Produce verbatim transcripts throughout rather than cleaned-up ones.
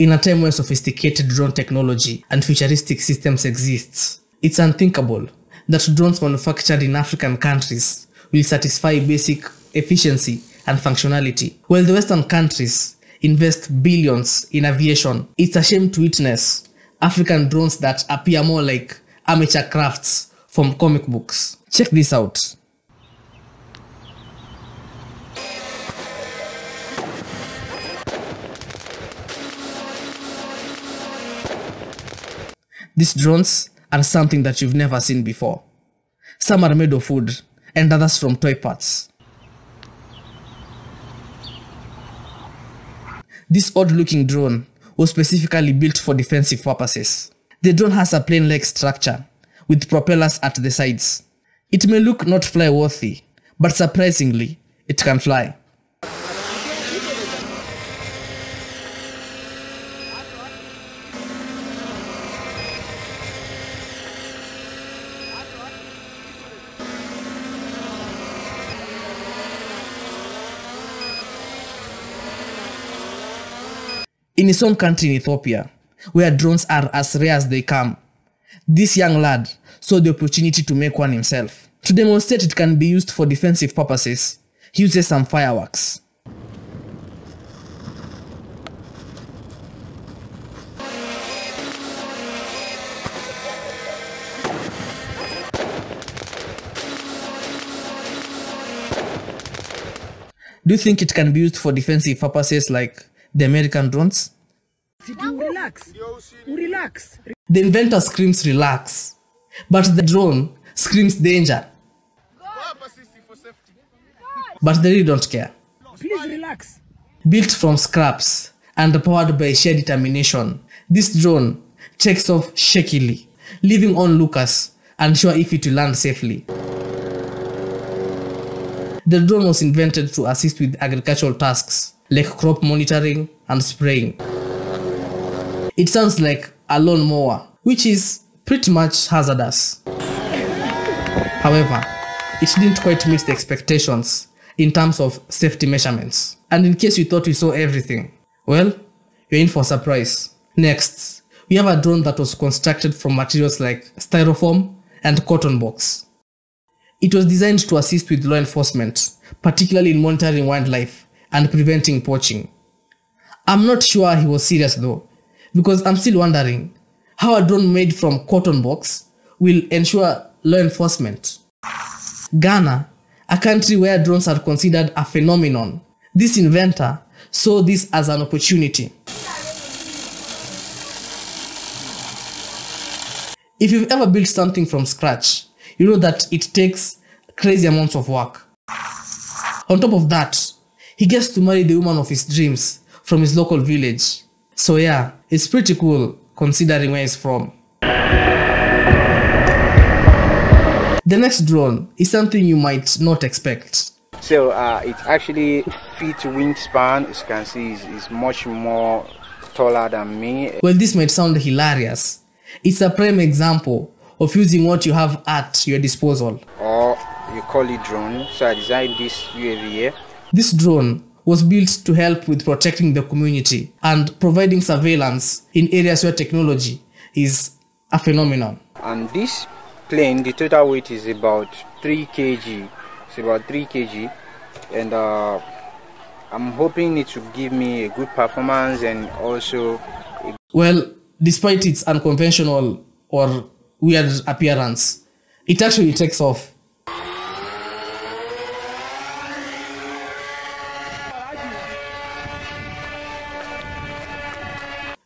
In a time when sophisticated drone technology and futuristic systems exist, it's unthinkable that drones manufactured in African countries will satisfy basic efficiency and functionality, while the Western countries invest billions in aviation. It's a shame to witness African drones that appear more like amateur crafts from comic books. Check this out. These drones are something that you've never seen before. Some are made of wood and others from toy parts. This odd-looking drone was specifically built for defensive purposes. The drone has a plane-like structure with propellers at the sides. It may look not fly-worthy, but surprisingly, it can fly. In his own country in Ethiopia, where drones are as rare as they come, this young lad saw the opportunity to make one himself. To demonstrate it can be used for defensive purposes, he uses some fireworks. Do you think it can be used for defensive purposes like the American drones? Relax. Relax. The inventor screams relax, but the drone screams danger. But they really don't care. Please relax. Built from scraps and powered by sheer determination, this drone takes off shakily, leaving onlookers unsure if it will land safely. The drone was invented to assist with agricultural tasks like crop monitoring and spraying. It sounds like a lawnmower, which is pretty much hazardous. However, it didn't quite meet the expectations in terms of safety measurements. And in case you thought you saw everything, well, you're in for a surprise. Next, we have a drone that was constructed from materials like styrofoam and cotton box. It was designed to assist with law enforcement, particularly in monitoring wildlife and preventing poaching. I'm not sure he was serious though, because I'm still wondering how a drone made from cotton box will ensure law enforcement. Ghana, a country where drones are considered a phenomenon, this inventor saw this as an opportunity. If you've ever built something from scratch, you know that it takes crazy amounts of work. On top of that, he gets to marry the woman of his dreams from his local village. So yeah, it's pretty cool considering where he's from. The next drone is something you might not expect. So uh, it actually fits wingspan, as you can see, it's, it's much more taller than me. Well, this might sound hilarious. It's a prime example of using what you have at your disposal. Or you call it drone, so I designed this U A V here. This drone was built to help with protecting the community and providing surveillance in areas where technology is a phenomenon. And this plane, the total weight is about three kilograms. It's about three kilograms, and uh, I'm hoping it will give me a good performance and also... Well, despite its unconventional or weird appearance, it actually takes off.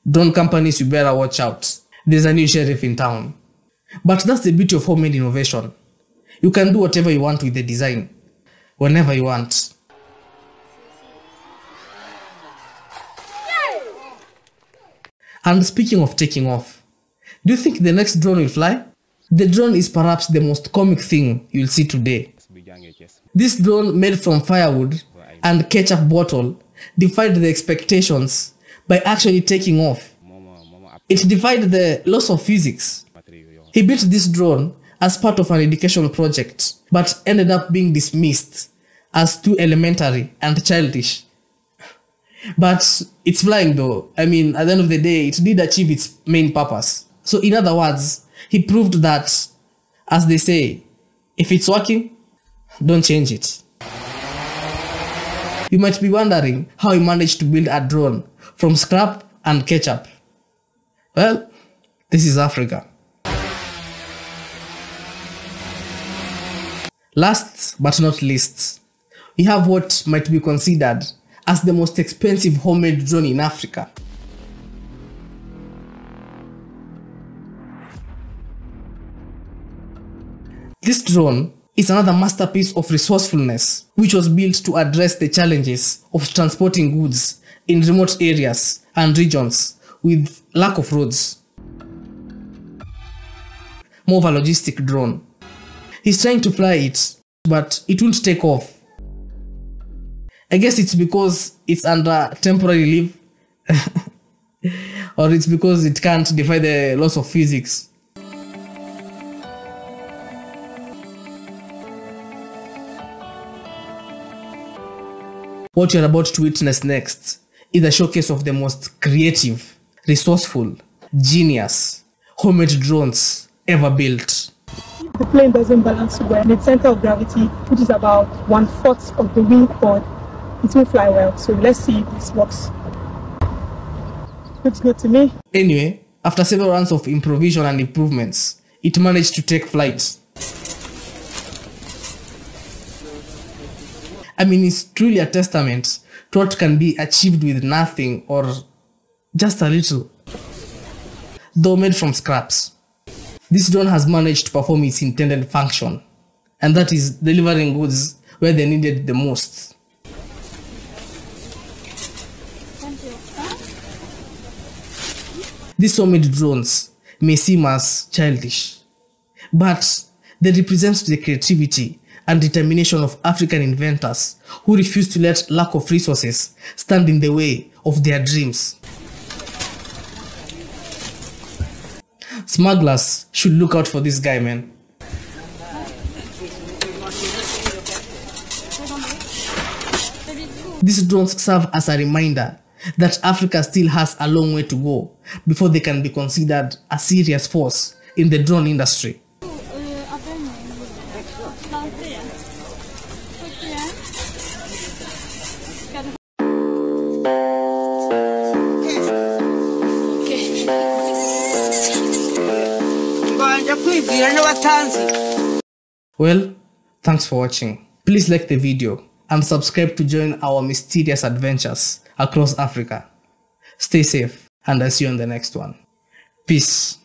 Drone companies, you better watch out. There's a new sheriff in town. But that's the beauty of homemade innovation. You can do whatever you want with the design, whenever you want. Yay! And speaking of taking off, do you think the next drone will fly? The drone is perhaps the most comic thing you'll see today. This drone made from firewood and ketchup bottle defied the expectations by actually taking off. It defied the laws of physics. He built this drone as part of an educational project, but ended up being dismissed as too elementary and childish. But it's flying though. I mean, at the end of the day, it did achieve its main purpose. So in other words, he proved that, as they say, if it's working, don't change it. You might be wondering how he managed to build a drone from scrap and ketchup. Well, this is Africa. Last but not least, we have what might be considered as the most expensive homemade drone in Africa. This drone is another masterpiece of resourcefulness, which was built to address the challenges of transporting goods in remote areas and regions with lack of roads. More of a logistic drone. He's trying to fly it, but it won't take off. I guess it's because it's under temporary leave, or it's because it can't defy the laws of physics. What you're about to witness next is a showcase of the most creative, resourceful, genius, homemade drones ever built. The plane doesn't balance well, and its center of gravity, which is about one-fourth of the wing chord, it will fly well. So let's see if this works. Looks good to me. Anyway, after several rounds of improvisation and improvements, it managed to take flight. I mean, it's truly a testament to what can be achieved with nothing or just a little, though made from scraps. This drone has managed to perform its intended function, and that is delivering goods where they needed the most. These homemade drones may seem as childish, but they represent the creativity and determination of African inventors who refuse to let lack of resources stand in the way of their dreams. Smugglers should look out for this guy, man. These drones serve as a reminder that Africa still has a long way to go before they can be considered a serious force in the drone industry. Well, thanks for watching. Please like the video and subscribe to join our mysterious adventures across Africa. Stay safe, and I'll see you on the next one. Peace.